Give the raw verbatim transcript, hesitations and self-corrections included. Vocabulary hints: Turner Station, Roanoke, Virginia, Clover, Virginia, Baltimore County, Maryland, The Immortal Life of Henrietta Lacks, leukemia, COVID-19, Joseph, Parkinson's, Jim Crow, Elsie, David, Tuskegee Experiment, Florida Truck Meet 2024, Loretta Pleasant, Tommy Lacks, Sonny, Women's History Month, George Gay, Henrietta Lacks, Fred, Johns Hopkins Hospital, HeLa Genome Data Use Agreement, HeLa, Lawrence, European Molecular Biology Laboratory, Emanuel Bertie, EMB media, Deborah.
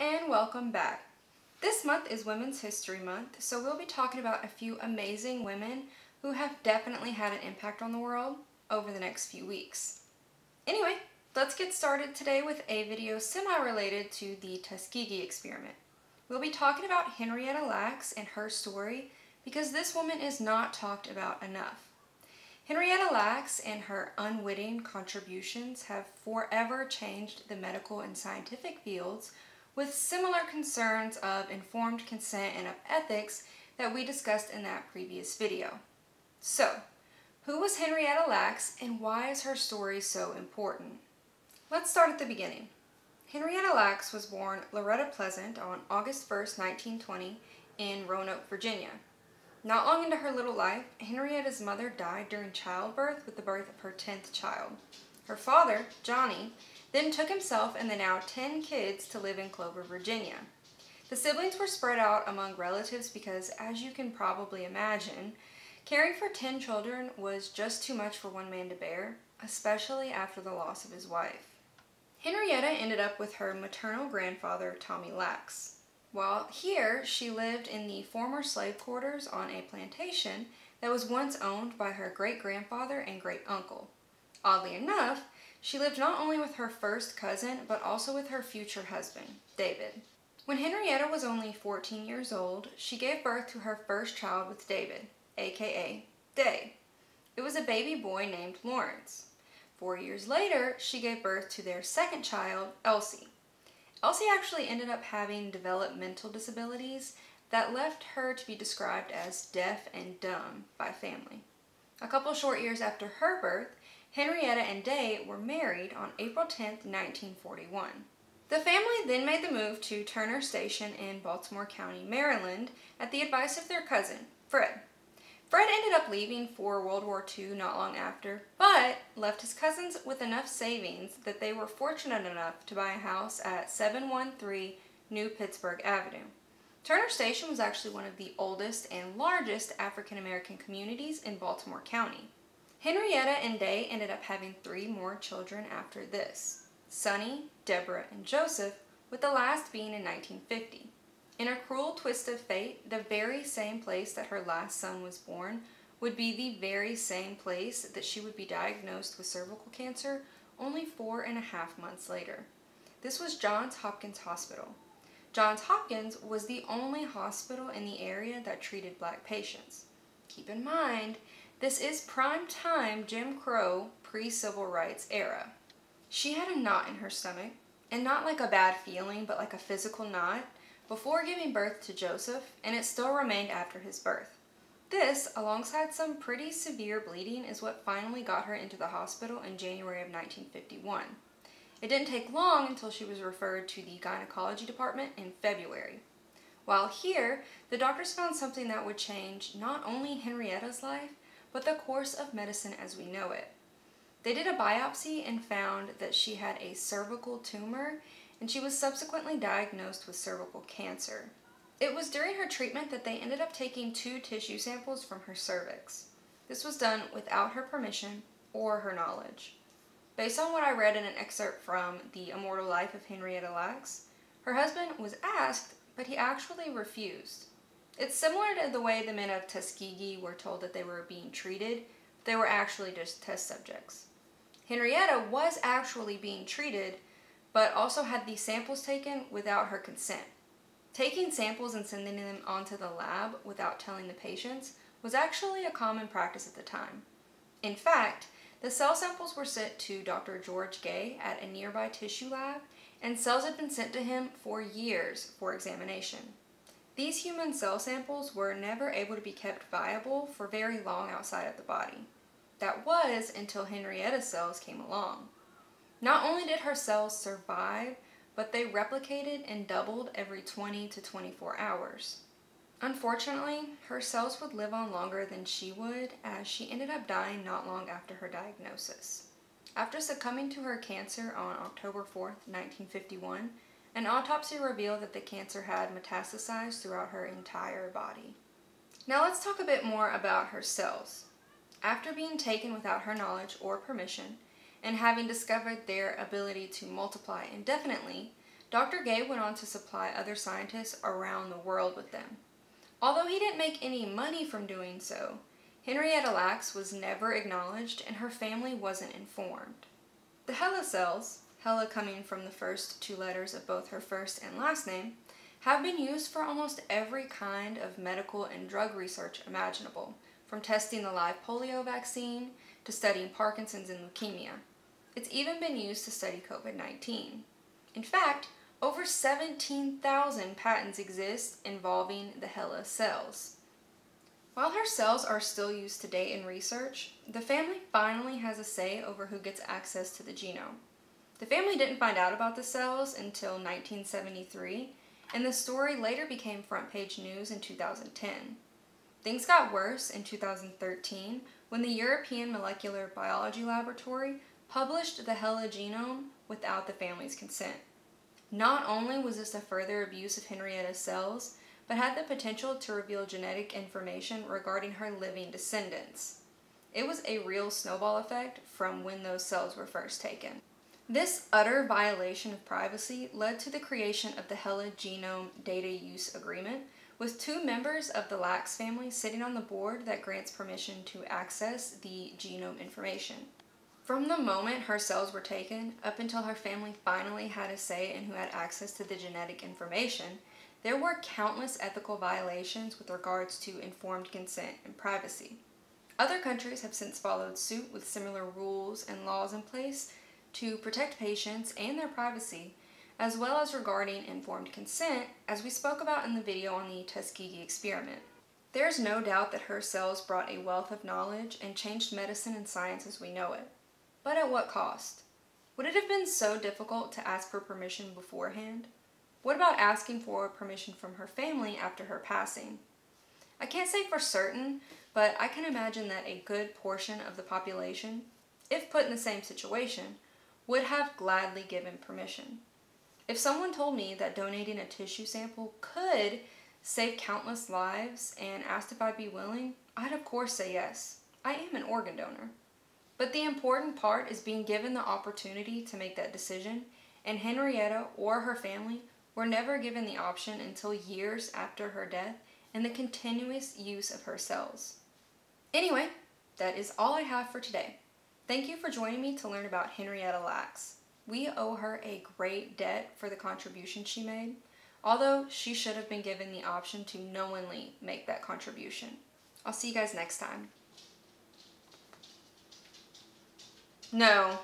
and welcome back. This month is Women's History Month, so we'll be talking about a few amazing women who have definitely had an impact on the world over the next few weeks. Anyway, let's get started today with a video semi-related to the Tuskegee Experiment. We'll be talking about Henrietta Lacks and her story because this woman is not talked about enough. Henrietta Lacks and her unwitting contributions have forever changed the medical and scientific fields with similar concerns of informed consent and of ethics that we discussed in that previous video. So, who was Henrietta Lacks and why is her story so important? Let's start at the beginning. Henrietta Lacks was born Loretta Pleasant on August first, nineteen twenty in Roanoke, Virginia. Not long into her little life, Henrietta's mother died during childbirth with the birth of her tenth child. Her father, Johnny, then took himself and the now ten kids to live in Clover, Virginia. The siblings were spread out among relatives because, as you can probably imagine, caring for ten children was just too much for one man to bear, especially after the loss of his wife. Henrietta ended up with her maternal grandfather, Tommy Lacks. While here, she lived in the former slave quarters on a plantation that was once owned by her great-grandfather and great-uncle. Oddly enough, she lived not only with her first cousin, but also with her future husband, David. When Henrietta was only fourteen years old, she gave birth to her first child with David, aka Day. It was a baby boy named Lawrence. Four years later, she gave birth to their second child, Elsie. Elsie actually ended up having developmental disabilities that left her to be described as deaf and dumb by family. A couple short years after her birth, Henrietta and Day were married on April tenth, nineteen forty-one. The family then made the move to Turner Station in Baltimore County, Maryland, at the advice of their cousin, Fred. Fred ended up leaving for World War Two not long after, but left his cousins with enough savings that they were fortunate enough to buy a house at seven one three New Pittsburgh Avenue. Turner Station was actually one of the oldest and largest African-American communities in Baltimore County. Henrietta and Day ended up having three more children after this: Sonny, Deborah, and Joseph, with the last being in nineteen fifty. In a cruel twist of fate, the very same place that her last son was born would be the very same place that she would be diagnosed with cervical cancer only four and a half months later. This was Johns Hopkins Hospital. Johns Hopkins was the only hospital in the area that treated black patients. Keep in mind, this is prime time Jim Crow, pre-civil rights era. She had a knot in her stomach, and not like a bad feeling, but like a physical knot, before giving birth to Joseph, and it still remained after his birth. This, alongside some pretty severe bleeding, is what finally got her into the hospital in January of nineteen fifty-one. It didn't take long until she was referred to the gynecology department in February. While here, the doctors found something that would change not only Henrietta's life, but the course of medicine as we know it. They did a biopsy and found that she had a cervical tumor, and she was subsequently diagnosed with cervical cancer. It was during her treatment that they ended up taking two tissue samples from her cervix. This was done without her permission or her knowledge. Based on what I read in an excerpt from The Immortal Life of Henrietta Lacks, her husband was asked, but he actually refused. It's similar to the way the men of Tuskegee were told that they were being treated. They were actually just test subjects. Henrietta was actually being treated, but also had these samples taken without her consent. Taking samples and sending them onto the lab without telling the patients was actually a common practice at the time. In fact, the cell samples were sent to Doctor George Gay at a nearby tissue lab, and cells had been sent to him for years for examination. These human cell samples were never able to be kept viable for very long outside of the body. That was until Henrietta's cells came along. Not only did her cells survive, but they replicated and doubled every twenty to twenty-four hours. Unfortunately, her cells would live on longer than she would, as she ended up dying not long after her diagnosis. After succumbing to her cancer on October fourth, nineteen fifty-one, an autopsy revealed that the cancer had metastasized throughout her entire body. Now let's talk a bit more about her cells. After being taken without her knowledge or permission, and having discovered their ability to multiply indefinitely, Doctor Gay went on to supply other scientists around the world with them. Although he didn't make any money from doing so, Henrietta Lacks was never acknowledged and her family wasn't informed. The HeLa cells, HeLa coming from the first two letters of both her first and last name, have been used for almost every kind of medical and drug research imaginable, from testing the live polio vaccine to studying Parkinson's and leukemia. It's even been used to study COVID nineteen. In fact, over seventeen thousand patents exist involving the HeLa cells. While her cells are still used today in research, the family finally has a say over who gets access to the genome. The family didn't find out about the cells until nineteen seventy-three, and the story later became front page news in two thousand ten. Things got worse in two thousand thirteen when the European Molecular Biology Laboratory published the HeLa genome without the family's consent. Not only was this a further abuse of Henrietta's cells, but had the potential to reveal genetic information regarding her living descendants. It was a real snowball effect from when those cells were first taken. This utter violation of privacy led to the creation of the HeLa Genome Data Use Agreement, with two members of the Lacks family sitting on the board that grants permission to access the genome information. From the moment her cells were taken up until her family finally had a say in who had access to the genetic information, there were countless ethical violations with regards to informed consent and privacy. Other countries have since followed suit with similar rules and laws in place to protect patients and their privacy, as well as regarding informed consent, as we spoke about in the video on the Tuskegee Experiment. There's no doubt that her cells brought a wealth of knowledge and changed medicine and science as we know it. But at what cost? Would it have been so difficult to ask for permission beforehand? What about asking for permission from her family after her passing? I can't say for certain, but I can imagine that a good portion of the population, if put in the same situation, would have gladly given permission. If someone told me that donating a tissue sample could save countless lives and asked if I'd be willing, I'd of course say yes. I am an organ donor. But the important part is being given the opportunity to make that decision, and Henrietta or her family were never given the option until years after her death and the continuous use of her cells. Anyway, that is all I have for today. Thank you for joining me to learn about Henrietta Lacks. We owe her a great debt for the contribution she made, although she should have been given the option to knowingly make that contribution. I'll see you guys next time. No.